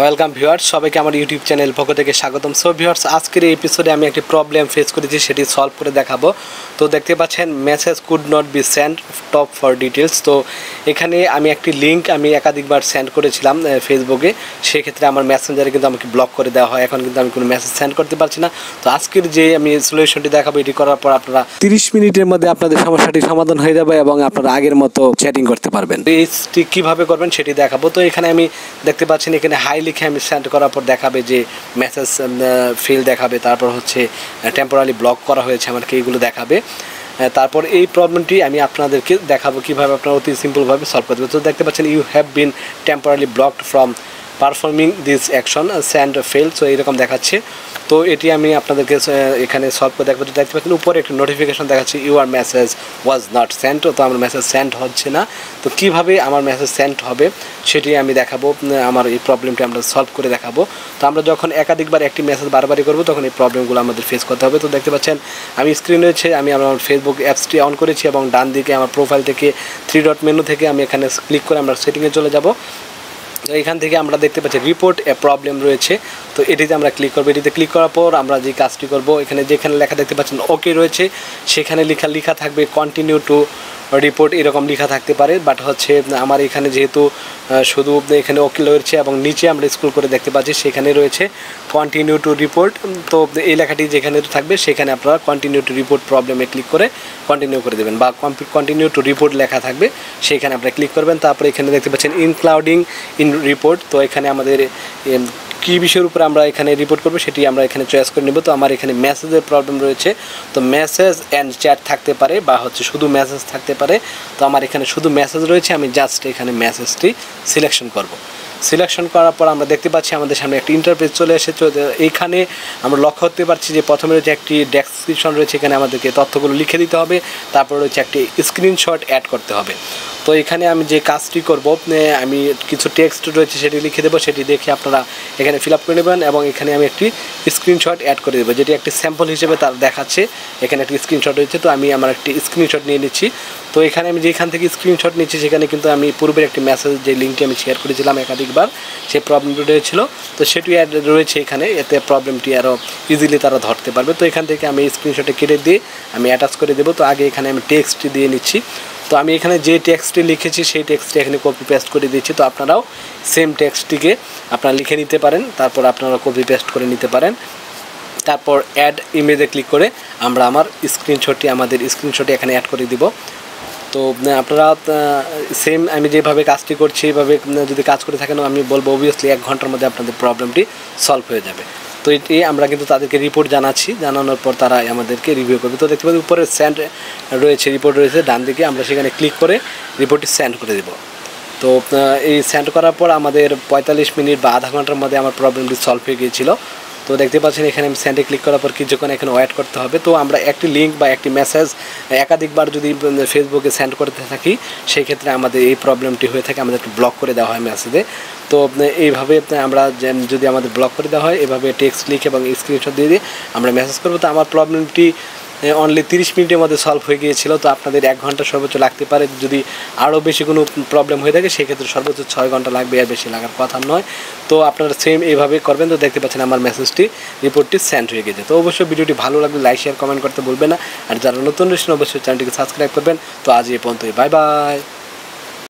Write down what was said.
Welcome viewers, সবাইকে আমার YouTube channel পক্ষ থেকে স্বাগতম। সো ভিউয়ার্স, আজকের এই এপিসোডে আমি একটি প্রবলেম ফেস করেছি, সেটি সলভ করে দেখাবো। তো দেখতে পাচ্ছেন message could not be sent tap for details. তো এখানে আমি একটি লিঙ্ক একাধিকবার সেন্ড করেছিলাম ফেসবুকে, সেক্ষেত্রে আমার মেসেঞ্জারে কিন্তু আমাকে ব্লক করে দেওয়া হয়। এখন কিন্তু আমি কোনো মেসেজ সেন্ড করতে পারছি না। তো আজকের যে আমি সলিউশনটি দেখাবো, এটি করার পর আপনারা 30 মিনিটের মধ্যে আপনাদের সমস্যাটি সমাধান হয়ে যাবে এবং আপনারা আগের মতো চ্যাটিং করতে পারবেন। এইটি কীভাবে করবেন সেটি দেখাবো। তো এখানে আমি দেখতে পাচ্ছেন এখানে হাই লিখে আমি সেন্ড করার পর দেখাবে যে মেসেজ ফেল দেখাবে, তারপর হচ্ছে টেম্পোরারি ব্লক করা হয়েছে আমাকে, এইগুলো দেখাবে। তারপর এই প্রবলেমটি আমি আপনাদেরকে দেখাবো কীভাবে আপনারা অতি সিম্পলভাবে সলভ করতে পারবেন। তো দেখতে পাচ্ছেন you have been temporary blocked from performing this action send fail. So এইরকম দেখাচ্ছে। তো এটি আমি আপনাদেরকে এখানে সলভ করে দেখাবো। দেখতে পাচ্ছেন উপরে একটি নোটিফিকেশন দেখাচ্ছে your message was not sent. তো আমার মেসেজ সেন্ড হচ্ছে না। তো কীভাবে আমার মেসেজ সেন্ড হবে সেটি আমি দেখাবো। আমার এই প্রবলেমটি আমরা সলভ করে দেখাবো। তো আমরা যখন একাধিকবার একটি মেসেজ বারবারই করবো, তখন এই প্রবলেমগুলো আমাদের ফেস করতে হবে। তো দেখতে পাচ্ছেন আমি স্ক্রিনে হচ্ছে আমি আমার ফেসবুক অ্যাপসটি অন করেছি এবং ডান দিকে আমার প্রোফাইল থেকে 3 ডট মেনু থেকে আমি এখানে ক্লিক করে আমরা সেটিংয়ে চলে যাব। তো এখান থেকে আমরা দেখতে পাচ্ছি রিপোর্ট এ প্রবলেম রয়েছে। তো এটিতে আমরা ক্লিক করবো। এটিতে ক্লিক করার পর আমরা যে কাজটি করব, এখানে যেখানে লেখা দেখতে পাচ্ছেন ওকে রয়েছে, সেখানে লেখা থাকবে কন্টিনিউ টু রিপোর্ট, এরকম লেখা থাকতে পারে। বাট হচ্ছে আমার এখানে যেহেতু শুধু এখানে ওকে রয়েছে এবং নিচে আমরা স্ক্রল করে দেখতে পাচ্ছি সেখানে রয়েছে কন্টিনিউ টু রিপোর্ট। তো এই লেখাটি যেখানে থাকবে সেখানে আপনারা কন্টিনিউ টু রিপোর্ট প্রবলেমে ক্লিক করে কন্টিনিউ করে দেবেন, বা কন্টিনিউ টু রিপোর্ট লেখা থাকবে সেখানে আপনারা ক্লিক করবেন। তারপরে এখানে দেখতে পাচ্ছেন ইনক্লুডিং ইন রিপোর্ট। তো এখানে আমাদের কী বিষয়ের উপরে আমরা এখানে রিপোর্ট করবো সেটি আমরা এখানে চয়েস করে নেব। তো আমার এখানে মেসেজের প্রবলেম রয়েছে। তো মেসেজ অ্যান্ড চ্যাট থাকতে পারে, বা হচ্ছে শুধু মেসেজ থাকতে পারে। তো আমার এখানে শুধু মেসেজ রয়েছে, আমি জাস্ট এখানে মেসেজটি সিলেকশন করব। সিলেকশন করার পর আমরা দেখতে পাচ্ছি আমাদের সামনে একটি ইন্টারফেস চলে এসেছে। এইখানে আমরা লক্ষ্য করতে পারছি যে প্রথমে রয়েছে একটি ডেসক্রিপশন রয়েছে, এখানে আমাদেরকে তথ্যগুলো লিখে দিতে হবে। তারপর রয়েছে একটি স্ক্রিনশট অ্যাড করতে হবে। তো এখানে আমি যে কাজটি করব, আমি কিছু টেক্সট রয়েছে সেটি লিখে দেবো, সেটি দেখে আপনারা এখানে ফিল আপ করে নেবেন। এবং এখানে আমি একটি স্ক্রিনশট অ্যাড করে দেবো, যেটি একটি স্যাম্পল হিসেবে তার দেখাচ্ছে। এখানে একটি স্ক্রিনশট রয়েছে। তো আমি আমার একটি স্ক্রিনশট নিয়ে নিচ্ছি। তো এখানে আমি যেখান থেকে স্ক্রিনশট নিচ্ছি সেখানে কিন্তু আমি পূর্বের একটি মেসেজ যে লিঙ্কটি আমি শেয়ার করেছিলাম একাধিকবার, সেই প্রবলেমটি রয়েছিল। তো সেটি অ্যাড রয়েছে এখানে, এতে প্রবলেমটি আরও ইজিলি তারা ধরতে পারবে। তো এখান থেকে আমি স্ক্রিনশটে কেটে দিয়ে আমি অ্যাটাচ করে দেবো। তো আগে এখানে আমি টেক্সটটি দিয়ে নিচ্ছি। তো আমি এখানে যে টেক্সটটি লিখেছি সেই টেক্সটটি এখানে কপি পেস্ট করে দিচ্ছি। তো আপনারাও সেম টেক্সটটিকে আপনারা লিখে নিতে পারেন, তারপর আপনারা কপি পেস্ট করে নিতে পারেন। তারপর অ্যাড ইমেজে ক্লিক করে আমরা আমার স্ক্রিনশটটি এখানে অ্যাড করে দিব। তো আপনারা সেম আমি যেভাবে কাজটি করছি এইভাবে যদি কাজ করে থাকেন, আমি বলবো অবভিয়াসলি 1 ঘন্টার মধ্যে আপনাদের প্রবলেমটি সলভ হয়ে যাবে। তো এটি আমরা কিন্তু তাদেরকে রিপোর্ট জানাচ্ছি, জানানোর পর তারা আমাদেরকে রিভিউ করবে। তো দেখতে পাচ্ছি উপরে সেন্ড রয়েছে, রিপোর্ট রয়েছে ডান দিকে, আমরা সেখানে ক্লিক করে রিপোর্টটি সেন্ড করে দেব। তো এই সেন্ড করার পর আমাদের 45 মিনিট বা আধা ঘন্টার মধ্যে আমার প্রবলেমটি সলভ হয়ে গিয়েছিল। তো দেখতে পাচ্ছেন এখানে আমি সেন্ডে ক্লিক করার পর কিছুক্ষণ এখানে ওয়েট করতে হবে। তো আমরা একটি লিঙ্ক বা একটি মেসেজ একাধিকবার যদি ফেসবুকে সেন্ড করতে থাকি, সেই ক্ষেত্রে আমাদের এই প্রবলেমটি হয়ে থাকে, আমাদেরকে ব্লক করে দেওয়া হয় মেসেজে। তো এইভাবে আমরা যদি আমাদের ব্লক করে দেওয়া হয়, এভাবে টেক্সট লিখে এবং স্ক্রিনশট দিয়ে আমরা মেসেজ করবো। তো আমার প্রবলেমটি অনলি 30 মিনিটের মধ্যে সলভ হয়ে গিয়েছিল। তো আপনাদের 1 ঘন্টা সর্বোচ্চ লাগতে পারে। যদি আরও বেশি কোনো প্রবলেম হয়ে থাকে সেক্ষেত্রে সর্বোচ্চ 6 ঘন্টা লাগবে, আর বেশি লাগার কথা নয়। তো আপনারা সেম এইভাবে করবেন। তো দেখতে পাচ্ছেন আমার মেসেজটি রিপোর্টটি সেন্ড হয়ে গেছে। তো অবশ্যই ভিডিওটি ভালো লাগলে লাইক, শেয়ার, কমেন্ট করতে ভুলবেন না। আর যারা নতুন রয়েছেন অবশ্যই চ্যানেলটিকে সাবস্ক্রাইব করবেন। তো আজ এই পর্যন্তই, বাই বাই।